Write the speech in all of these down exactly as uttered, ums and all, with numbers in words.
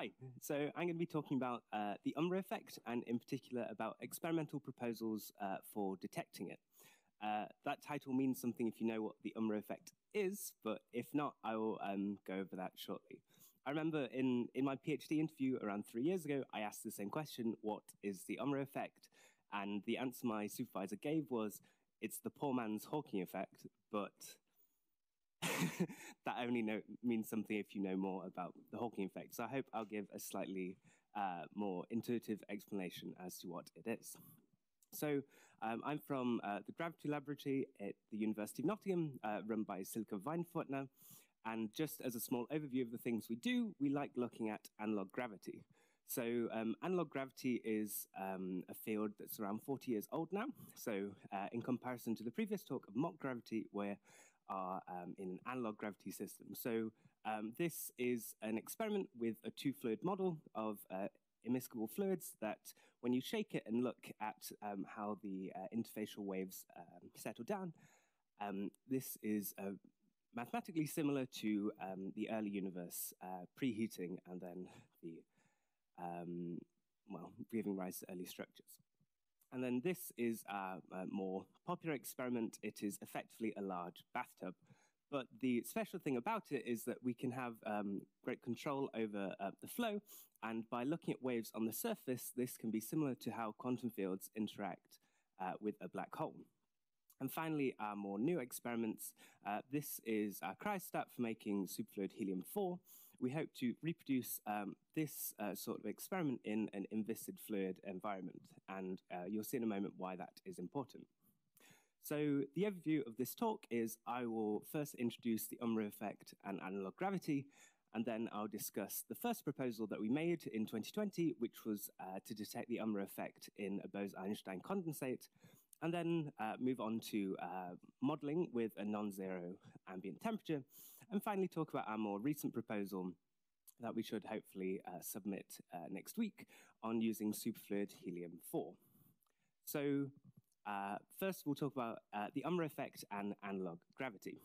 Hi, so I'm going to be talking about uh, the Unruh effect, and in particular about experimental proposals uh, for detecting it. Uh, that title means something if you know what the Unruh effect is, but if not, I will um, go over that shortly. I remember in, in my PhD interview around three years ago, I asked the same question, what is the Unruh effect? And the answer my supervisor gave was, it's the poor man's Hawking effect, but that only know, means something if you know more about the Hawking effect. So I hope I'll give a slightly uh, more intuitive explanation as to what it is. So um, I'm from uh, the Gravity Laboratory at the University of Nottingham, uh, run by Silke Weinfurtner. And just as a small overview of the things we do, we like looking at analog gravity. So um, analog gravity is um, a field that's around forty years old now. So uh, in comparison to the previous talk of mock gravity, where are um, in an analog gravity system. So um, this is an experiment with a two-fluid model of uh, immiscible fluids that when you shake it and look at um, how the uh, interfacial waves um, settle down, um, this is uh, mathematically similar to um, the early universe uh, preheating and then the, um, well, giving rise to early structures. And then this is a, a more popular experiment. It is effectively a large bathtub. But the special thing about it is that we can have um, great control over uh, the flow. And by looking at waves on the surface, this can be similar to how quantum fields interact uh, with a black hole. And finally, our more new experiments. Uh, this is our cryostat for making superfluid helium four. We hope to reproduce um, this uh, sort of experiment in an inviscid fluid environment. And uh, you'll see in a moment why that is important. So the overview of this talk is I will first introduce the Unruh effect and analog gravity, and then I'll discuss the first proposal that we made in twenty twenty, which was uh, to detect the Unruh effect in a Bose-Einstein condensate, and then uh, move on to uh, modeling with a non-zero ambient temperature, and finally talk about our more recent proposal that we should hopefully uh, submit uh, next week on using superfluid helium four. So uh, first we'll talk about uh, the Unruh effect and analog gravity.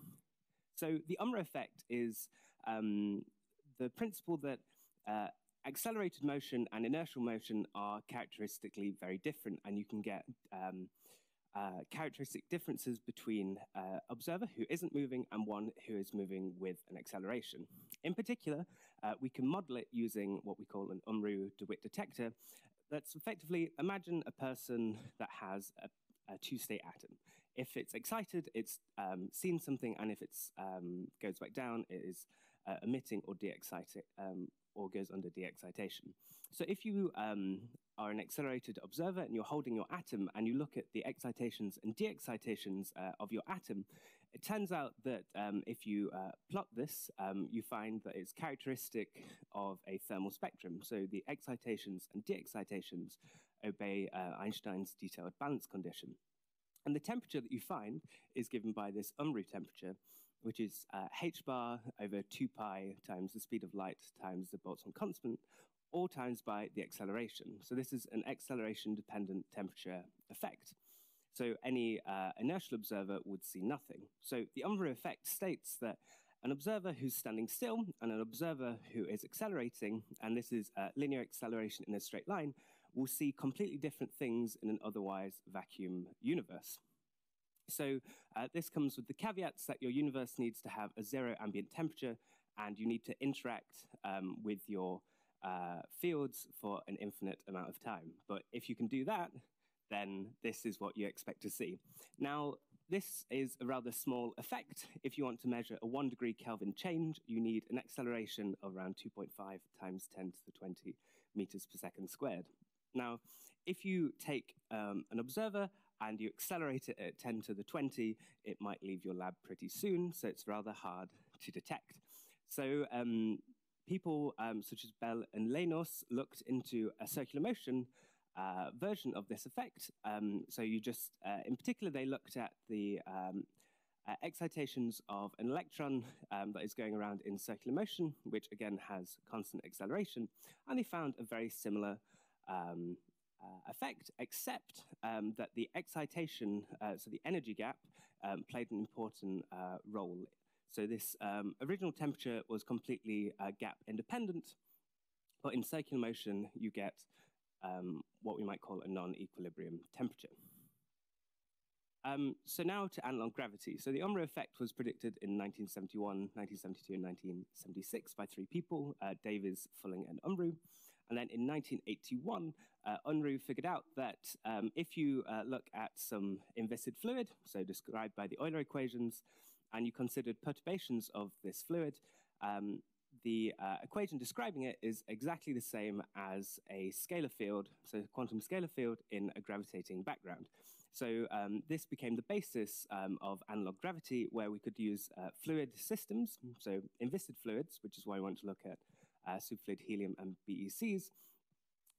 So the Unruh effect is um, the principle that uh, accelerated motion and inertial motion are characteristically very different, and you can get um, uh, characteristic differences between an uh, observer who isn't moving and one who is moving with an acceleration. In particular, uh, we can model it using what we call an Unruh-DeWitt detector. That's effectively, imagine a person that has a, a two-state atom. If it's excited, it's um, seen something, and if it um, goes back down, it is uh, emitting or de-exciting, um, or goes under de-excitation. So if you um, are an accelerated observer and you're holding your atom and you look at the excitations and de-excitations uh, of your atom, it turns out that um, if you uh, plot this, um, you find that it's characteristic of a thermal spectrum. So the excitations and de-excitations obey uh, Einstein's detailed balance condition. And the temperature that you find is given by this Unruh temperature, which is uh, h bar over two pi times the speed of light times the Boltzmann constant, all times by the acceleration. So this is an acceleration-dependent temperature effect. So any uh, inertial observer would see nothing. So the Unruh effect states that an observer who's standing still and an observer who is accelerating, and this is uh, linear acceleration in a straight line, will see completely different things in an otherwise vacuum universe. So uh, this comes with the caveats that your universe needs to have a zero ambient temperature, and you need to interact um, with your uh, fields for an infinite amount of time. But if you can do that, then this is what you expect to see. Now, this is a rather small effect. If you want to measure a one degree Kelvin change, you need an acceleration of around two point five times ten to the twenty meters per second squared. Now, if you take um, an observer and you accelerate it at ten to the twenty, it might leave your lab pretty soon, so it's rather hard to detect. So um, people um, such as Bell and Lenos looked into a circular motion uh, version of this effect. Um, so you just, uh, in particular, they looked at the um, uh, excitations of an electron um, that is going around in circular motion, which again has constant acceleration, and they found a very similar Um, uh, effect, except um, that the excitation, uh, so the energy gap, um, played an important uh, role. So this um, original temperature was completely uh, gap independent, But in circular motion, you get um, what we might call a non-equilibrium temperature. Um, so now to analog gravity. So the Unruh effect was predicted in nineteen seventy-one, nineteen seventy-two, and nineteen seventy-six by three people, uh, Davies, Fulling, and Unruh. And then in nineteen eighty-one, uh, Unruh figured out that um, if you uh, look at some invested fluid, so described by the Euler equations, and you considered perturbations of this fluid, um, the uh, equation describing it is exactly the same as a scalar field, so a quantum scalar field in a gravitating background. So um, this became the basis um, of analog gravity, where we could use uh, fluid systems, so invested fluids, which is why we want to look at uh, superfluid helium and B E Cs,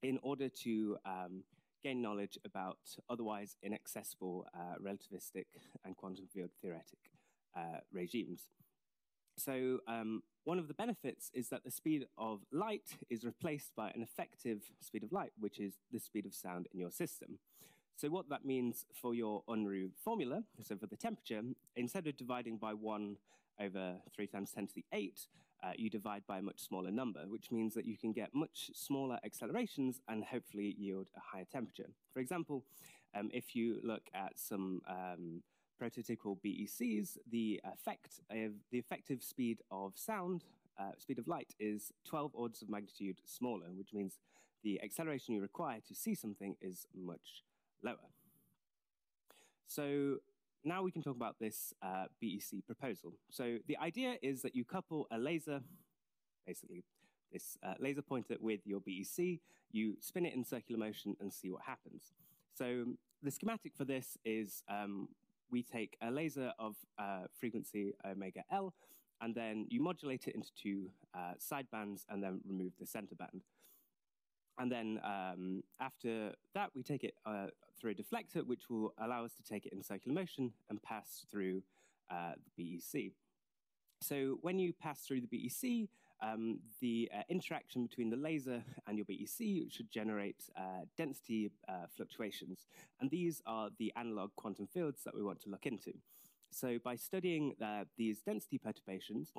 in order to um, gain knowledge about otherwise inaccessible uh, relativistic and quantum field theoretic uh, regimes. So um, one of the benefits is that the speed of light is replaced by an effective speed of light, which is the speed of sound in your system. So what that means for your Unruh formula, so for the temperature, instead of dividing by one over three times ten to the eight, uh, you divide by a much smaller number, which means that you can get much smaller accelerations and hopefully yield a higher temperature. For example, um, if you look at some um, prototypical B E Cs, the effect of the effective speed of sound, uh, speed of light, is twelve orders of magnitude smaller, which means the acceleration you require to see something is much lower. So now we can talk about this uh, B E C proposal. So the idea is that you couple a laser, basically this uh, laser pointer, with your B E C, you spin it in circular motion and see what happens. So the schematic for this is um, we take a laser of uh, frequency omega L, and then you modulate it into two uh, side bands and then remove the center band. And then um, after that, we take it uh, through a deflector, which will allow us to take it in circular motion and pass through uh, the B E C. So when you pass through the B E C, um, the uh, interaction between the laser and your B E C should generate uh, density uh, fluctuations. And these are the analog quantum fields that we want to look into. So by studying uh, these density perturbations,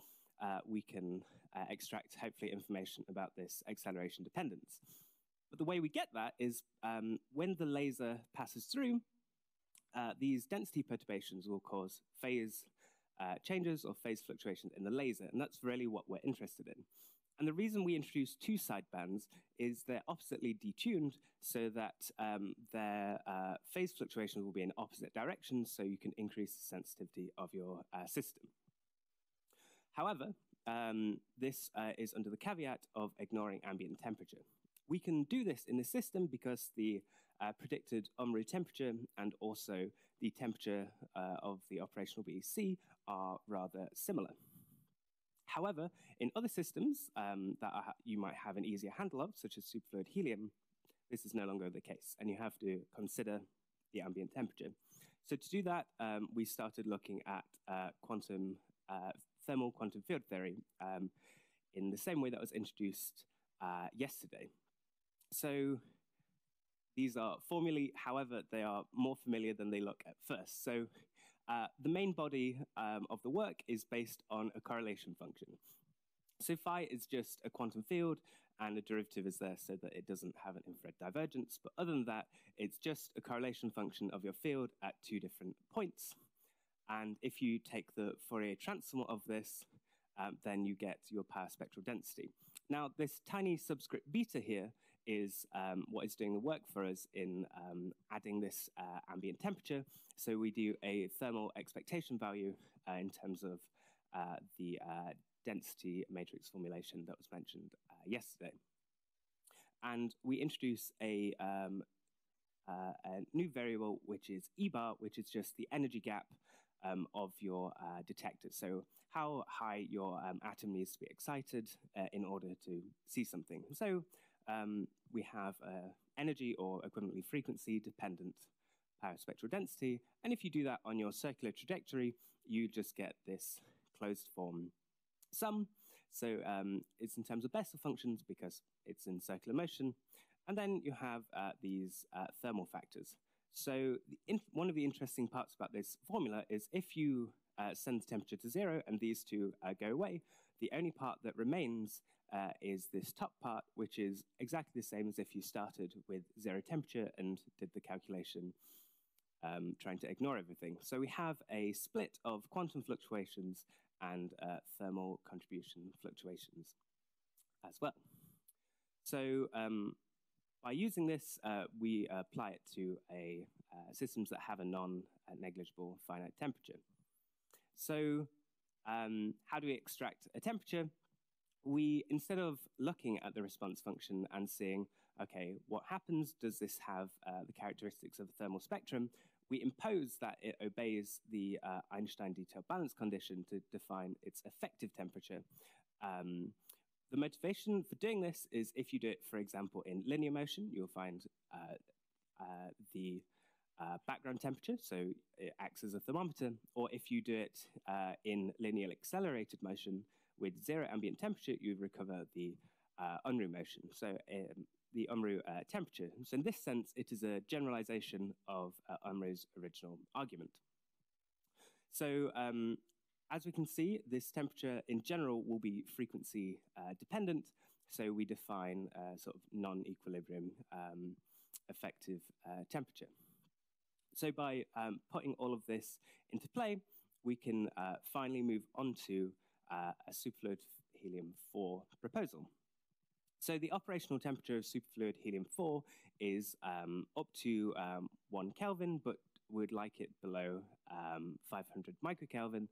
uh, we can uh, extract, hopefully, information about this acceleration dependence. But the way we get that is um, when the laser passes through, uh, these density perturbations will cause phase Uh, changes or phase fluctuations in the laser, and that's really what we're interested in. And the reason we introduce two sidebands is they're oppositely detuned, so that um, their uh, phase fluctuations will be in opposite directions, so you can increase the sensitivity of your uh, system. However, um, this uh, is under the caveat of ignoring ambient temperature. We can do this in the system because the uh, predicted Unruh temperature and also the temperature uh, of the operational B E C are rather similar. However, in other systems um, that are, you might have an easier handle of, such as superfluid helium, this is no longer the case, and you have to consider the ambient temperature. So to do that, um, we started looking at uh, quantum, uh, thermal quantum field theory um, in the same way that was introduced uh, yesterday. So these are formulae, however, they are more familiar than they look at first. So uh, the main body um, of the work is based on a correlation function. So phi is just a quantum field, and a derivative is there so that it doesn't have an infrared divergence. But other than that, it's just a correlation function of your field at two different points. And if you take the Fourier transform of this, Um, then you get your power spectral density. Now, this tiny subscript beta here is um, what is doing the work for us in um, adding this uh, ambient temperature. So we do a thermal expectation value uh, in terms of uh, the uh, density matrix formulation that was mentioned uh, yesterday. And we introduce a, um, uh, a new variable, which is E bar, which is just the energy gap Um, of your uh, detector, so how high your um, atom needs to be excited uh, in order to see something. So um, we have uh, energy or equivalently frequency dependent power spectral density, and if you do that on your circular trajectory, you just get this closed form sum. So um, it's in terms of Bessel functions because it's in circular motion, and then you have uh, these uh, thermal factors. So the, one of the interesting parts about this formula is if you uh, send the temperature to zero and these two uh, go away, The only part that remains uh, is this top part, which is exactly the same as if you started with zero temperature and did the calculation um, trying to ignore everything. So we have a split of quantum fluctuations and uh, thermal contribution fluctuations as well. So um, by using this, uh, we apply it to a, uh, systems that have a non-negligible finite temperature. So um, how do we extract a temperature? We, instead of looking at the response function and seeing, okay, what happens? Does this have uh, the characteristics of a thermal spectrum? We impose that it obeys the uh, Einstein detailed balance condition to define its effective temperature. Um, the motivation for doing this is if you do it, for example, in linear motion, you'll find uh, uh, the Uh, background temperature, so it acts as a thermometer, or if you do it uh, in linear accelerated motion with zero ambient temperature, you recover the uh, Unruh motion, so um, the Unruh uh, temperature. So in this sense, it is a generalization of uh, Unruh's original argument. So um, as we can see, this temperature in general will be frequency uh, dependent, so we define uh, sort of non-equilibrium um, effective uh, temperature. So by um, putting all of this into play, we can uh, finally move on to uh, a superfluid helium four proposal. So the operational temperature of superfluid helium four is um, up to um, one Kelvin, but we'd like it below um, five hundred microkelvin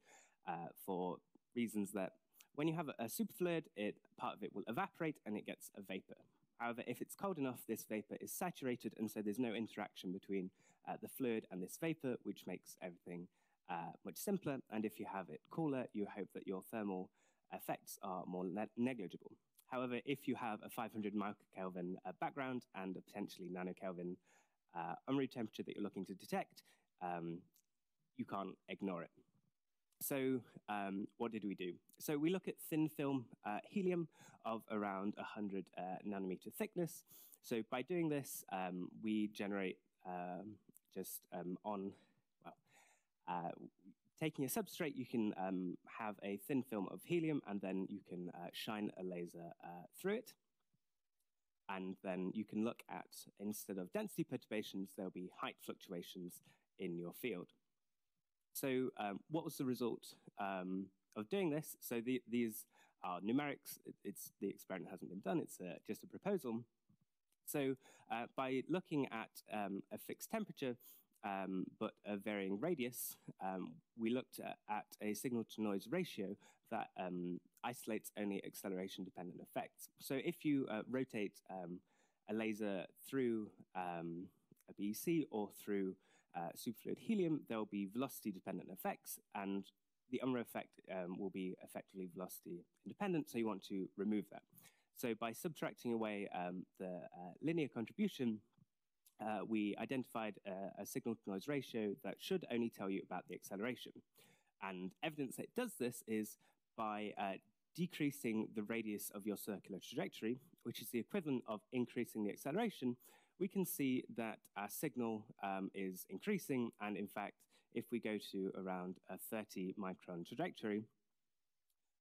uh, for reasons that when you have a superfluid, it, part of it will evaporate and it gets a vapor. However, if it's cold enough, this vapor is saturated, and so there's no interaction between uh, the fluid and this vapor, which makes everything uh, much simpler. And if you have it cooler, you hope that your thermal effects are more ne negligible. However, if you have a five hundred microkelvin uh, background and a potentially nanokelvin uh, Unruh temperature that you're looking to detect, um, you can't ignore it. So um, what did we do? So we look at thin film uh, helium of around one hundred uh, nanometer thickness. So by doing this, um, we generate um, just um, on, well, uh, taking a substrate, you can um, have a thin film of helium, and then you can uh, shine a laser uh, through it. And then you can look at, instead of density perturbations, there'll be height fluctuations in your field. So um, what was the result um, of doing this? So the, these are numerics. It, it's, the experiment hasn't been done. It's a, just a proposal. So uh, by looking at um, a fixed temperature, um, but a varying radius, um, we looked at, at a signal-to-noise ratio that um, isolates only acceleration-dependent effects. So if you uh, rotate um, a laser through um, a B E C or through uh, superfluid helium, there will be velocity-dependent effects, and the Unruh effect um, will be effectively velocity-independent, so you want to remove that. So by subtracting away um, the uh, linear contribution, uh, we identified a, a signal-to-noise ratio that should only tell you about the acceleration. And evidence that it does this is by uh, decreasing the radius of your circular trajectory, which is the equivalent of increasing the acceleration, we can see that our signal um, is increasing. And in fact, if we go to around a thirty micron trajectory,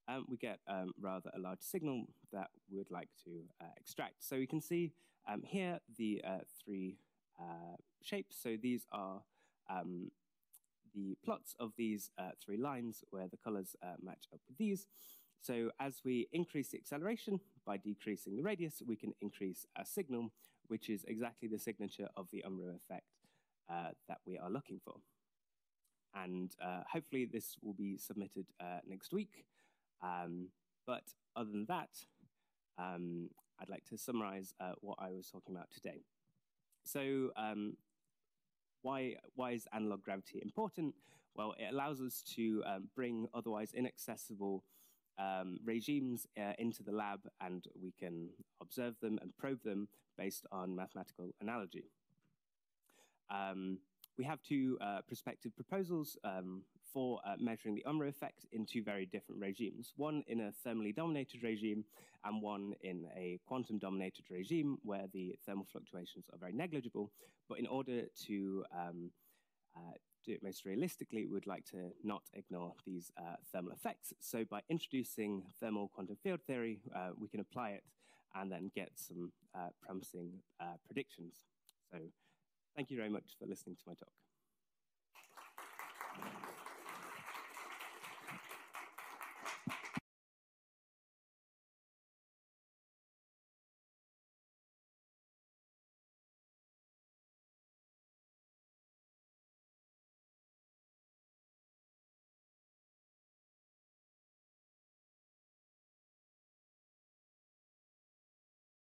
um, we get um, rather a large signal that we would like to uh, extract. So we can see um, here the uh, three uh, shapes. So these are um, the plots of these uh, three lines where the colors uh, match up with these. So as we increase the acceleration by decreasing the radius, we can increase our signal, which is exactly the signature of the Unruh effect uh, that we are looking for. And uh, hopefully this will be submitted uh, next week. Um, but other than that, um, I'd like to summarize uh, what I was talking about today. So um, Why, why is analog gravity important? Well, it allows us to um, bring otherwise inaccessible um, regimes uh, into the lab, and we can observe them and probe them based on mathematical analogy. Um, we have two uh, prospective proposals um, for uh, measuring the Unruh effect in two very different regimes, one in a thermally dominated regime and one in a quantum dominated regime where the thermal fluctuations are very negligible. But in order to um, uh, do it most realistically, we would like to not ignore these uh, thermal effects. So by introducing thermal quantum field theory, uh, we can apply it and then get some uh, promising uh, predictions. So thank you very much for listening to my talk.